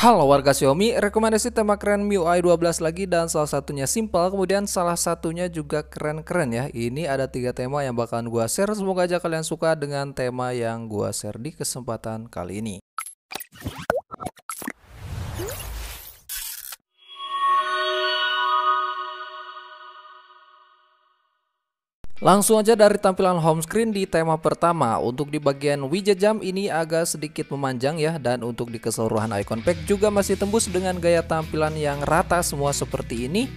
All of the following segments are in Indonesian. Halo warga Xiaomi, rekomendasi tema keren MIUI 12 lagi, dan salah satunya simple, kemudian salah satunya juga keren-keren ya. Ini ada 3 tema yang bakalan gua share, semoga aja kalian suka dengan tema yang gua share di kesempatan kali ini. Langsung aja dari tampilan home screen di tema pertama, untuk di bagian widget jam ini agak sedikit memanjang ya, dan untuk di keseluruhan icon pack juga masih tembus dengan gaya tampilan yang rata semua seperti ini.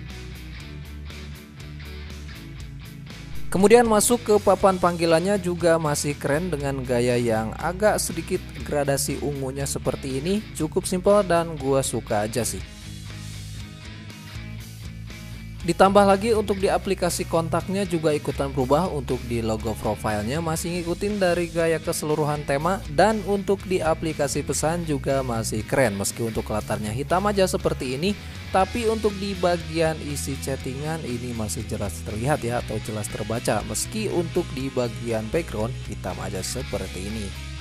Kemudian masuk ke papan panggilannya juga masih keren dengan gaya yang agak sedikit gradasi ungunya seperti ini, cukup simpel dan gua suka aja sih. Ditambah lagi untuk di aplikasi kontaknya juga ikutan berubah, untuk di logo profilnya masih ngikutin dari gaya keseluruhan tema, dan untuk di aplikasi pesan juga masih keren meski untuk latarnya hitam aja seperti ini, tapi untuk di bagian isi chattingan ini masih jelas terlihat ya, atau jelas terbaca, meski untuk di bagian background hitam aja seperti ini.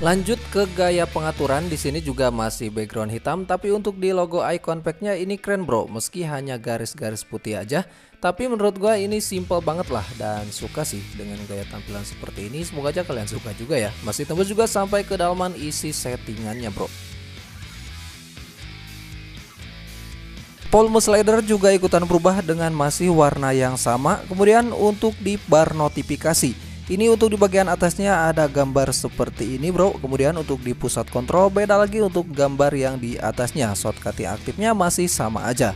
Lanjut ke gaya pengaturan, di sini juga masih background hitam, tapi untuk di logo icon packnya ini keren bro, meski hanya garis-garis putih aja, tapi menurut gua ini simple banget lah, dan suka sih dengan gaya tampilan seperti ini, semoga aja kalian suka juga ya. Masih tembus juga sampai ke kedalaman isi settingannya bro. Volume slider juga ikutan berubah dengan masih warna yang sama, kemudian untuk di bar notifikasi ini untuk di bagian atasnya ada gambar seperti ini bro, kemudian untuk di pusat kontrol beda lagi untuk gambar yang di atasnya, shortcut yang aktifnya masih sama aja.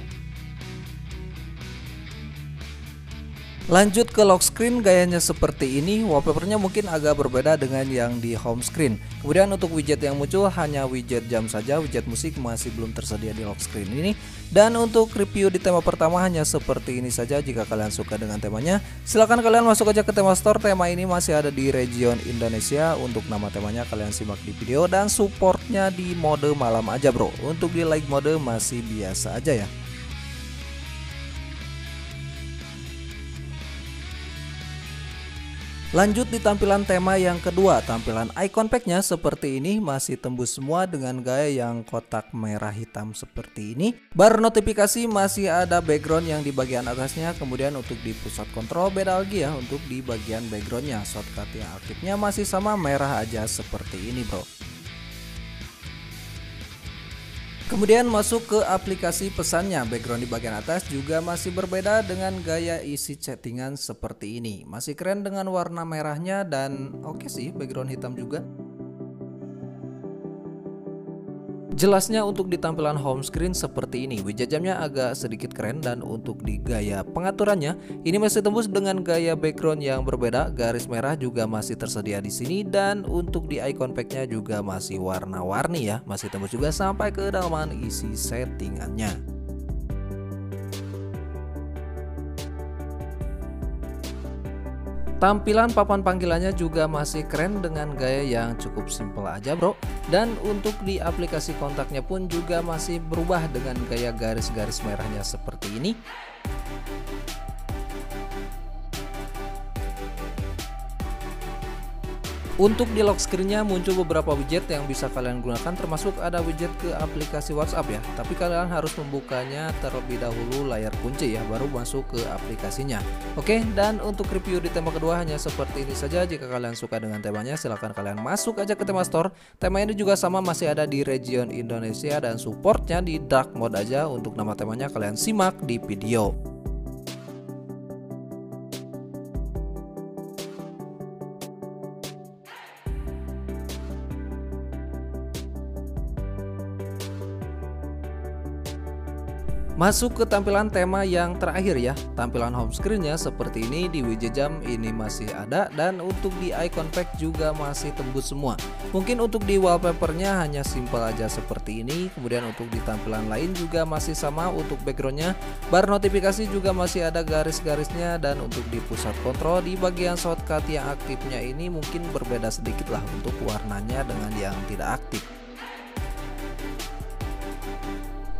Lanjut ke lock screen, gayanya seperti ini, wallpapernya mungkin agak berbeda dengan yang di home screen. Kemudian untuk widget yang muncul hanya widget jam saja, widget musik masih belum tersedia di lock screen ini. Dan untuk review di tema pertama hanya seperti ini saja. Jika kalian suka dengan temanya, silahkan kalian masuk aja ke tema store. Tema ini masih ada di region Indonesia. Untuk nama temanya kalian simak di video, dan supportnya di mode malam aja bro. Untuk di light mode masih biasa aja ya. Lanjut di tampilan tema yang kedua, tampilan icon packnya seperti ini, masih tembus semua dengan gaya yang kotak merah hitam seperti ini. Bar notifikasi masih ada background yang di bagian atasnya, kemudian untuk di pusat kontrol beda lagi ya untuk di bagian backgroundnya, shortcut yang aktifnya masih sama merah aja seperti ini bro. Kemudian masuk ke aplikasi pesannya, background di bagian atas juga masih berbeda dengan gaya isi chattingan seperti ini. Masih keren dengan warna merahnya, dan oke sih background hitam juga. Jelasnya untuk di tampilan home screen seperti ini, widget jamnya agak sedikit keren, dan untuk di gaya pengaturannya ini masih tembus dengan gaya background yang berbeda, garis merah juga masih tersedia di sini, dan untuk di icon packnya juga masih warna-warni ya, masih tembus juga sampai ke kedalaman isi settingannya. Tampilan papan panggilannya juga masih keren dengan gaya yang cukup simple aja bro, dan untuk di aplikasi kontaknya pun juga masih berubah dengan gaya garis-garis merahnya seperti ini. Untuk di lock screen-nya muncul beberapa widget yang bisa kalian gunakan, termasuk ada widget ke aplikasi WhatsApp ya, tapi kalian harus membukanya terlebih dahulu layar kunci ya, baru masuk ke aplikasinya. Oke, dan untuk review di tema kedua hanya seperti ini saja. Jika kalian suka dengan temanya, silahkan kalian masuk aja ke tema store. Tema ini juga sama, masih ada di region Indonesia, dan supportnya di dark mode aja. Untuk nama temanya kalian simak di video. Masuk ke tampilan tema yang terakhir ya, tampilan home screen-nya seperti ini, di widget jam ini masih ada, dan untuk di icon pack juga masih tembus semua. Mungkin untuk di wallpapernya hanya simple aja seperti ini, kemudian untuk di tampilan lain juga masih sama untuk backgroundnya, bar notifikasi juga masih ada garis-garisnya, dan untuk di pusat kontrol di bagian shortcut yang aktifnya ini mungkin berbeda sedikit lah untuk warnanya dengan yang tidak aktif.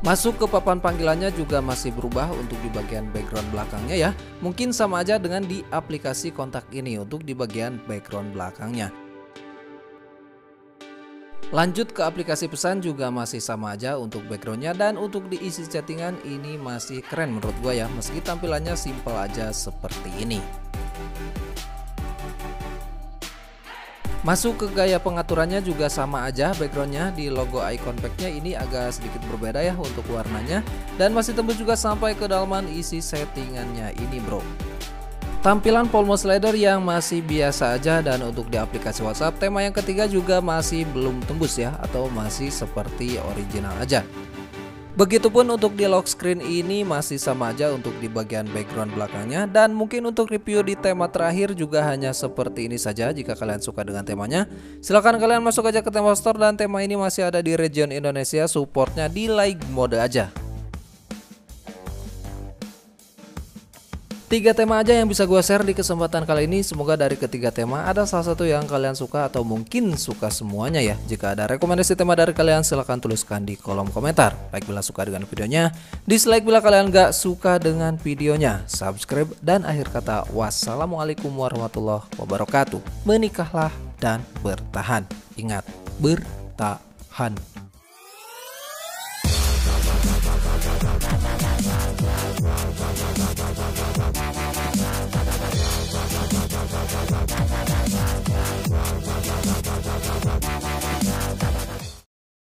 Masuk ke papan panggilannya juga masih berubah untuk di bagian background belakangnya ya. Mungkin sama aja dengan di aplikasi kontak ini untuk di bagian background belakangnya. Lanjut ke aplikasi pesan juga masih sama aja untuk backgroundnya, dan untuk diisi chattingan ini masih keren menurut gua ya, meski tampilannya simple aja seperti ini. Masuk ke gaya pengaturannya juga sama aja backgroundnya, di logo icon packnya ini agak sedikit berbeda ya untuk warnanya, dan masih tembus juga sampai ke dalaman isi settingannya ini bro. Tampilan volume slider yang masih biasa aja, dan untuk di aplikasi WhatsApp tema yang ketiga juga masih belum tembus ya, atau masih seperti original aja. Begitupun untuk di lock screen ini masih sama aja untuk di bagian background belakangnya, dan mungkin untuk review di tema terakhir juga hanya seperti ini saja. Jika kalian suka dengan temanya, silahkan kalian masuk aja ke tema store, dan tema ini masih ada di region Indonesia, supportnya di light mode aja. 3 tema aja yang bisa gue share di kesempatan kali ini. Semoga dari ketiga tema ada salah satu yang kalian suka, atau mungkin suka semuanya ya. Jika ada rekomendasi tema dari kalian, silahkan tuliskan di kolom komentar. Like bila suka dengan videonya, dislike bila kalian gak suka dengan videonya, subscribe, dan akhir kata wassalamualaikum warahmatullahi wabarakatuh. Menikahlah dan bertahan. Ingat, bertahan.